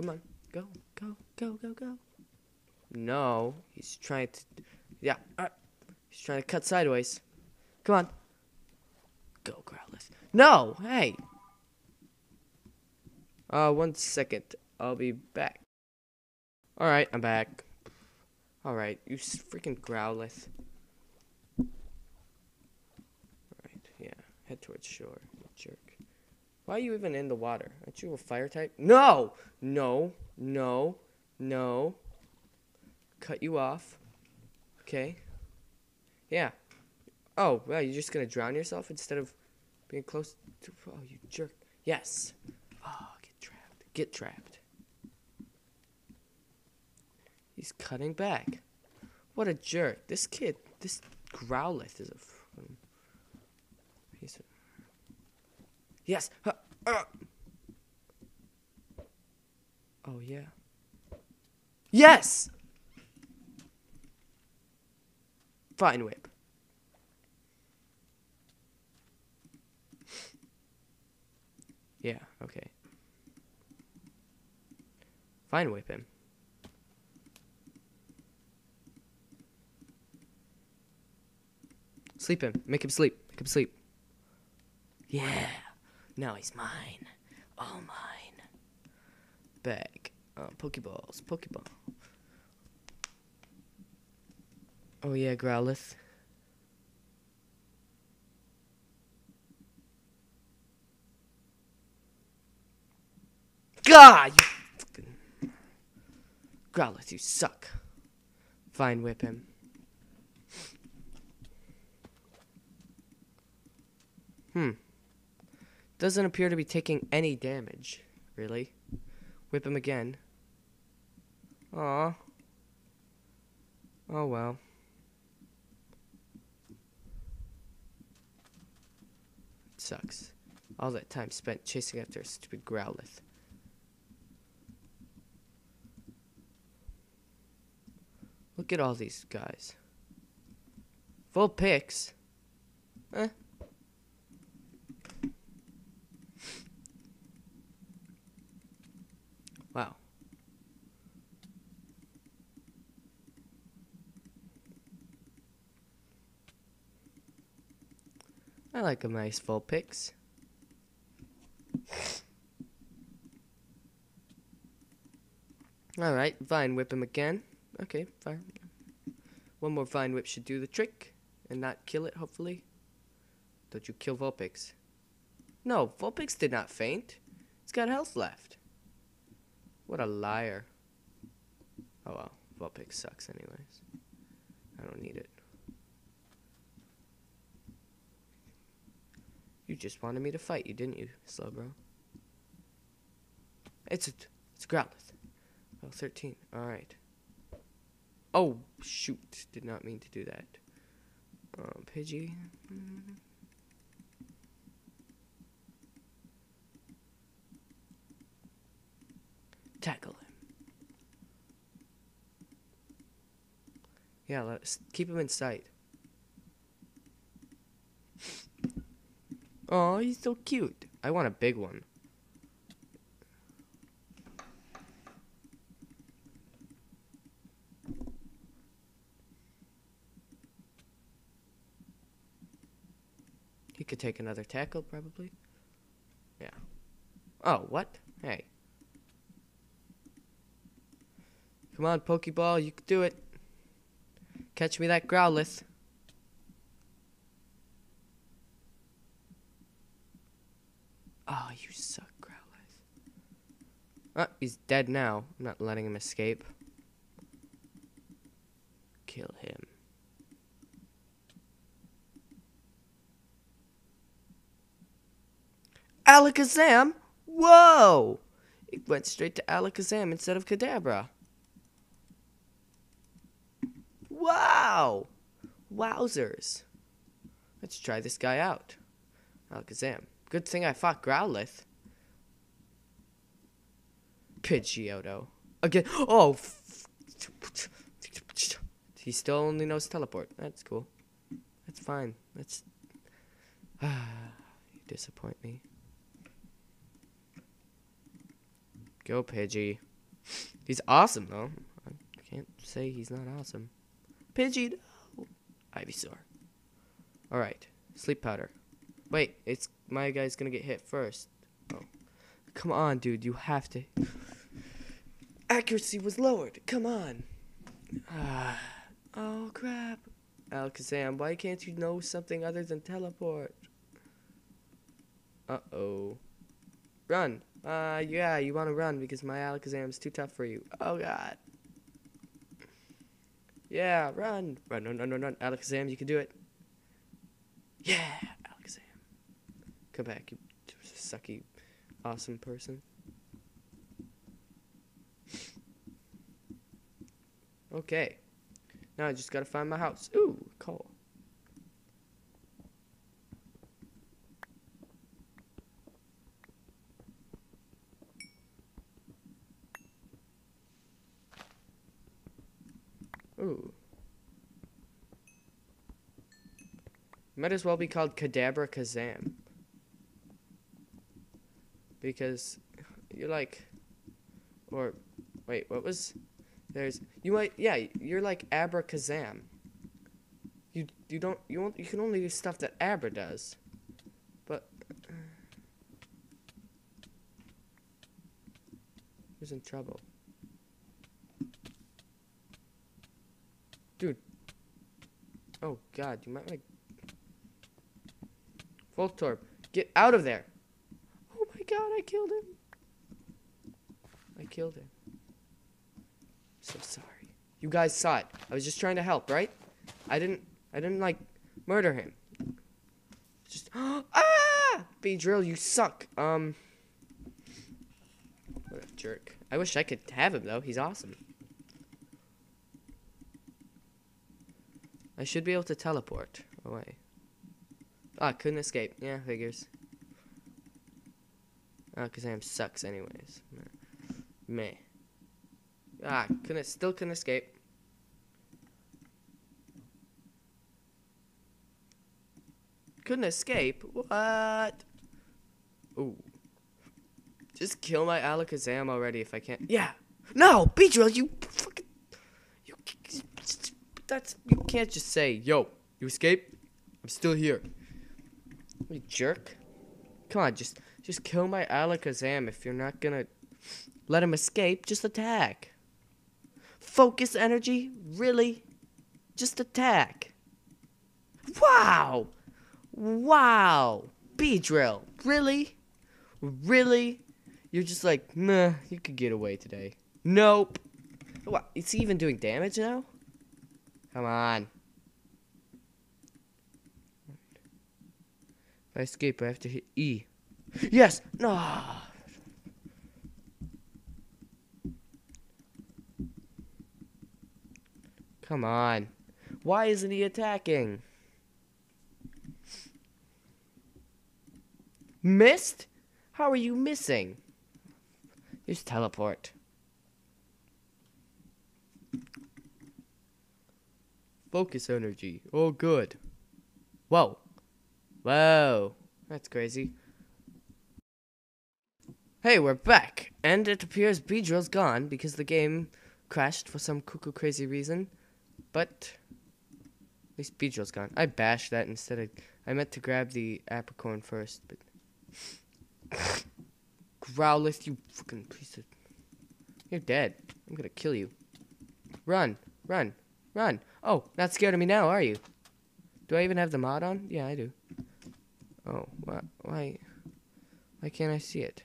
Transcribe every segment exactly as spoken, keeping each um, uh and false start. Come on. Go, go, go, go, go. No. He's trying to... Yeah. Uh, he's trying to cut sideways. Come on. Go, Growlithe. No! Hey! Uh, one second. I'll be back. Alright, I'm back. Alright, you freaking Growlithe. Alright, yeah. Head towards shore, you jerk. Why are you even in the water? Aren't you a fire type? No! No, no, no. Cut you off. Okay. Yeah. Oh, well, you're just gonna drown yourself instead of being close to... Oh, you jerk. Yes. Oh, get trapped. Get trapped. He's cutting back. What a jerk. This kid, this Growlithe is a fucking piece of... Yes! Uh, uh. Oh, yeah. Yes! Vine Whip. Yeah, okay. Vine Whip him. Sleep him. Make him sleep. Make him sleep. Yeah. Now he's mine. All mine. Back. Uh, Pokeballs. Pokeball. Oh, yeah, Growlithe. God! You Growlithe, you suck. Vine Whip him. Hmm. Doesn't appear to be taking any damage, really. Whip him again. Aw. Oh well. It sucks. All that time spent chasing after a stupid Growlithe. Look at all these guys. Vulpix. Eh. Wow. I like a nice Vulpix. All right, Vine Whip him again. Okay, fine. One more Vine Whip should do the trick and not kill it, hopefully. Don't you kill Vulpix. No, Vulpix did not faint. It's got health left. What a liar. Oh well, Vulpix sucks anyways. I don't need it. You just wanted me to fight you, didn't you, Slowbro? It's a, it's a Growlithe. Oh, thirteen, alright. Oh, shoot, did not mean to do that. Um, Pidgey. Mm-hmm. Tackle him. Yeah, let's keep him in sight. Oh, he's so cute. I want a big one. He could take another tackle, probably. Yeah. Oh, what? Hey. Come on, Pokeball, you can do it. Catch me that Growlithe. Oh, you suck, Growlithe. Oh, he's dead now. I'm not letting him escape. Kill him. Alakazam? Whoa! It went straight to Alakazam instead of Kadabra. Wow! Wowzers. Let's try this guy out. Alakazam. Good thing I fought Growlithe. Pidgeotto. Again. Oh! He still only knows teleport. That's cool. That's fine. That's... You disappoint me. Go, Pidgey. He's awesome, though. I can't say he's not awesome. Pidgeotto. Ivysaur. Alright. Sleep Powder. Wait, it's my guy's gonna get hit first. Oh. Come on, dude. You have to. Accuracy was lowered. Come on. Ah. Oh, crap. Alakazam, why can't you know something other than teleport? Uh-oh. Run. Uh, yeah, you want to run because my Alakazam's too tough for you. Oh, God. Yeah, run. Run, run, run, run, run. Alakazam, you can do it. Yeah, Alakazam. Come back, you sucky, awesome person. Okay. Now I just gotta find my house. Ooh, coal. Ooh. Might as well be called Kadabra Kazam. Because you're like, or wait, what was there's you might yeah, you're like Abra Kazam. You you don't you won't, you can only do stuff that Abra does. But uh, who's in trouble? Dude. Oh, God. You might like... Voltorb, get out of there. Oh, my God. I killed him. I killed him. I'm so sorry. You guys saw it. I was just trying to help, right? I didn't... I didn't, like, murder him. Just... Ah! Beedrill, you suck. Um... What a jerk. I wish I could have him, though. He's awesome. I should be able to teleport away. Ah, couldn't escape. Yeah, figures. Ah, Kazam sucks anyways. Meh. Ah, couldn't, still couldn't escape. Couldn't escape? What? Ooh. Just kill my Alakazam already if I can't. Yeah! No! Beedrill, you fucking... You... That's, you can't just say, yo, you escaped? I'm still here. You jerk. Come on, just just kill my Alakazam if you're not gonna let him escape. Just attack. Focus energy? Really? Just attack. Wow! Wow! Beedrill. Really? Really? You're just like, nah, you could get away today. Nope. What? It's even doing damage now? Come on. If I escape, I have to hit E. Yes! No! Come on. Why isn't he attacking? Missed? How are you missing? Just teleport. Focus energy. Oh, good. Whoa. Whoa. That's crazy. Hey, we're back. And it appears Beedrill's gone because the game crashed for some cuckoo crazy reason. But at least Beedrill's gone. I bashed that instead of... I meant to grab the apricorn first, but... Growlithe, you fucking piece of... You're dead. I'm gonna kill you. Run. Run. Run. Oh, not scared of me now, are you? Do I even have the mod on? Yeah, I do. Oh, why, why, why can't I see it?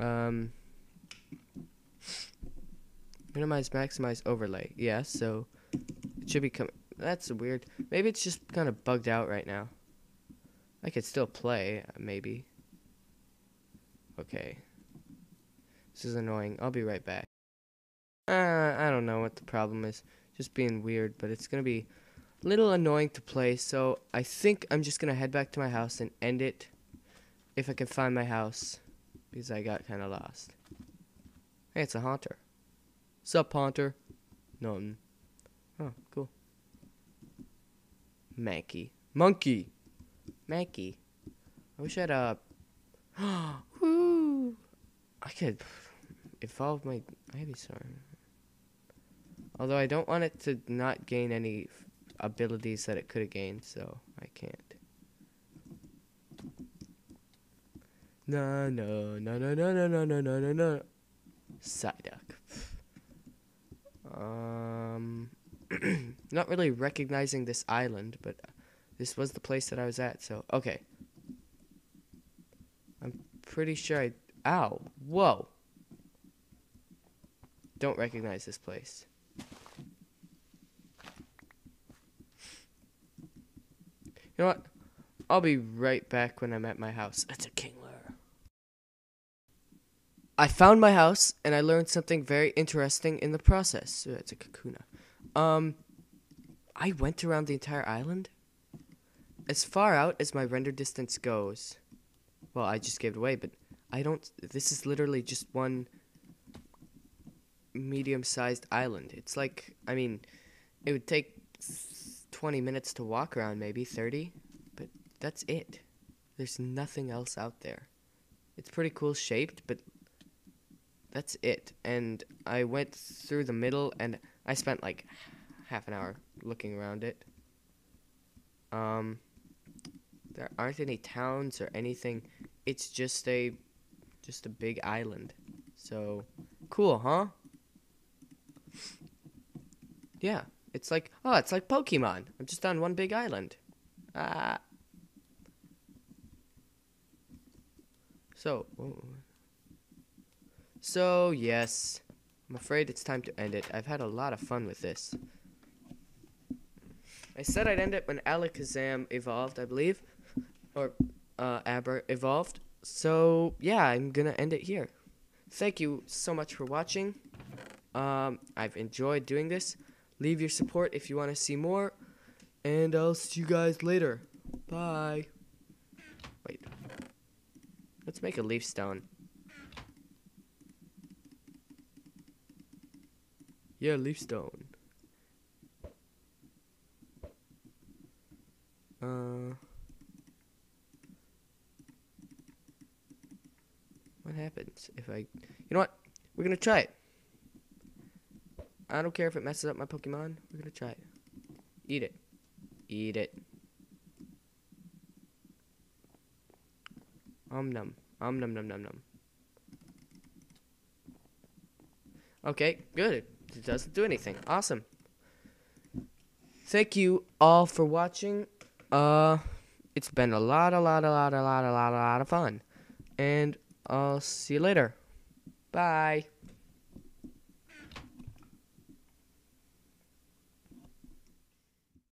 Um, minimize, maximize, overlay. Yeah, so it should be coming. That's weird. Maybe it's just kind of bugged out right now. I could still play, maybe. Okay. This is annoying. I'll be right back. Uh, I don't know what the problem is. Just being weird, but it's going to be a little annoying to play, so I think I'm just going to head back to my house and end it if I can find my house, because I got kind of lost. Hey, it's a Haunter. Sup, Haunter? Nothing. Oh, cool. Mankey. Monkey! Mankey. I wish I had a... Woo! I could evolve my Ivysaur. Although I don't want it to not gain any abilities that it could have gained, so I can't. No, no, no, no, no, no, no, no, no, no, no. Psyduck. Um, not really recognizing this island, but this was the place that I was at, so, okay. I'm pretty sure I, ow, whoa. Don't recognize this place. You know what? I'll be right back when I'm at my house. It's a kingler. I found my house, and I learned something very interesting in the process. It's a Kakuna. Um, I went around the entire island. As far out as my render distance goes. Well, I just gave it away, but I don't... This is literally just one medium-sized island. It's like... I mean, it would take twenty minutes to walk around, maybe thirty. But that's it. There's nothing else out there. It's pretty cool shaped, but... That's it. And I went through the middle, and I spent like half an hour looking around it. Um, there aren't any towns or anything. It's just a, just a big island. So, cool, huh? Yeah, it's like, oh, it's like Pokemon. I'm just on one big island. Ah. So, whoa. So, yes, I'm afraid it's time to end it. I've had a lot of fun with this. I said I'd end it when Alakazam evolved, I believe. Or, uh, Abra evolved. So, yeah, I'm gonna end it here. Thank you so much for watching. Um, I've enjoyed doing this. Leave your support if you want to see more. And I'll see you guys later. Bye. Wait. Let's make a Leafstone. Yeah, Leafstone. Uh, what happens if I... You know what? We're gonna try it. I don't care if it messes up my Pokemon. We're gonna try it. Eat it. Eat it. Om num. Om num num num num. Okay, good. It doesn't do anything. Awesome. Thank you all for watching. Uh, it's been a lot, a lot, a lot, a lot, a lot, a lot of fun. And I'll see you later. Bye.